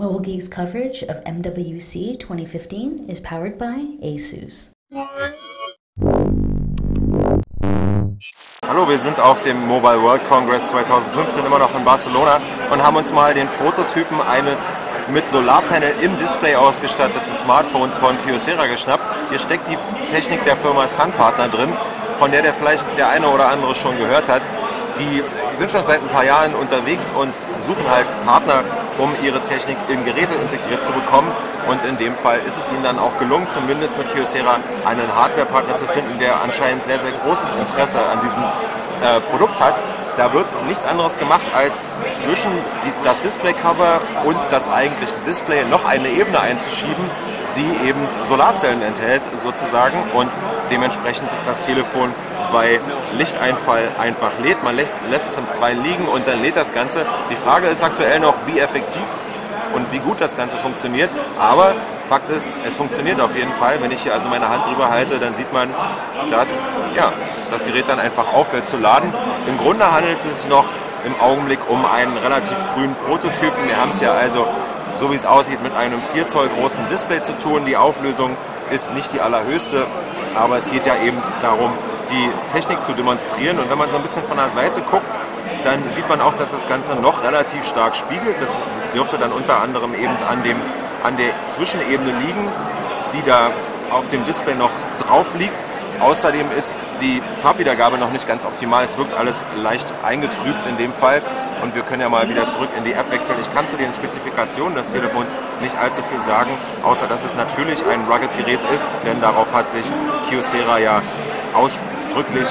Mobile Geeks coverage of MWC 2015 is powered by ASUS. Hallo, wir sind auf dem Mobile World Congress 2015 immer noch in Barcelona und haben uns mal den Prototypen eines mit Solarpanel im Display ausgestatteten Smartphones von Kyocera geschnappt. Hier steckt die Technik der Firma SunPartner drin, von der vielleicht der eine oder andere schon gehört hat. Die sind schon seit ein paar Jahren unterwegs und suchen halt Partner, um ihre Technik in Geräte integriert zu bekommen. Und in dem Fall ist es ihnen dann auch gelungen, zumindest mit Kyocera einen Hardware-Partner zu finden, der anscheinend sehr, sehr großes Interesse an diesem Produkt hat. Da wird nichts anderes gemacht, als zwischen das Display-Cover und das eigentliche Display noch eine Ebene einzuschieben, die eben Solarzellen enthält sozusagen und dementsprechend das Telefon bei Lichteinfall einfach lädt. Man lässt es im Freien liegen und dann lädt das Ganze. Die Frage ist aktuell noch, wie effektiv und wie gut das Ganze funktioniert. Aber Fakt ist, es funktioniert auf jeden Fall. Wenn ich hier also meine Hand drüber halte, dann sieht man, dass das Gerät dann einfach aufhört zu laden. Im Grunde handelt es sich noch im Augenblick um einen relativ frühen Prototypen. Wir haben es ja also, so wie es aussieht, mit einem 4 Zoll großen Display zu tun. Die Auflösung ist nicht die allerhöchste, aber es geht ja eben darum, die Technik zu demonstrieren. Und wenn man so ein bisschen von der Seite guckt, dann sieht man auch, dass das Ganze noch relativ stark spiegelt. Das dürfte dann unter anderem eben an der Zwischenebene liegen, die da auf dem Display noch drauf liegt. Außerdem ist die Farbwiedergabe noch nicht ganz optimal. Es wirkt alles leicht eingetrübt in dem Fall. Und wir können ja mal wieder zurück in die App wechseln. Ich kann zu den Spezifikationen des Telefons nicht allzu viel sagen, außer dass es natürlich ein Rugged-Gerät ist, denn darauf hat sich Kyocera ja ausdrücklich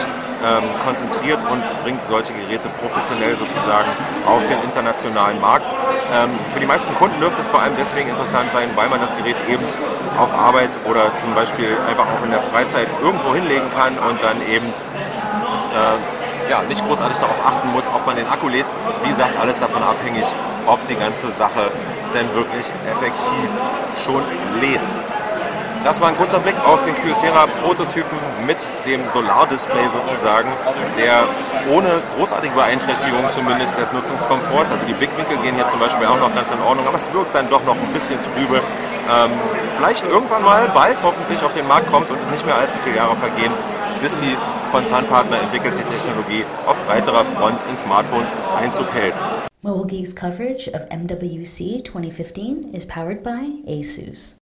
konzentriert und bringt solche Geräte professionell sozusagen auf den internationalen Markt. Für die meisten Kunden dürfte es vor allem deswegen interessant sein, weil man das Gerät eben auf Arbeit oder zum Beispiel einfach auch in der Freizeit irgendwo hinlegen kann und dann eben nicht großartig darauf achten muss, ob man den Akku lädt. Wie gesagt, alles davon abhängig, ob die ganze Sache denn wirklich effektiv schon lädt. Das war ein kurzer Blick auf den Kyocera-Prototypen mit dem Solardisplay sozusagen, der ohne großartige Beeinträchtigung zumindest des Nutzungskomforts, also die Blickwinkel gehen hier zum Beispiel auch noch ganz in Ordnung, aber es wirkt dann doch noch ein bisschen trübe. Vielleicht irgendwann mal bald hoffentlich auf den Markt kommt und nicht mehr allzu viele Jahre vergehen, bis die von SunPartner entwickelte Technologie auf breiterer Front in Smartphones Einzug hält. Mobile Geeks coverage of MWC 2015 is powered by ASUS.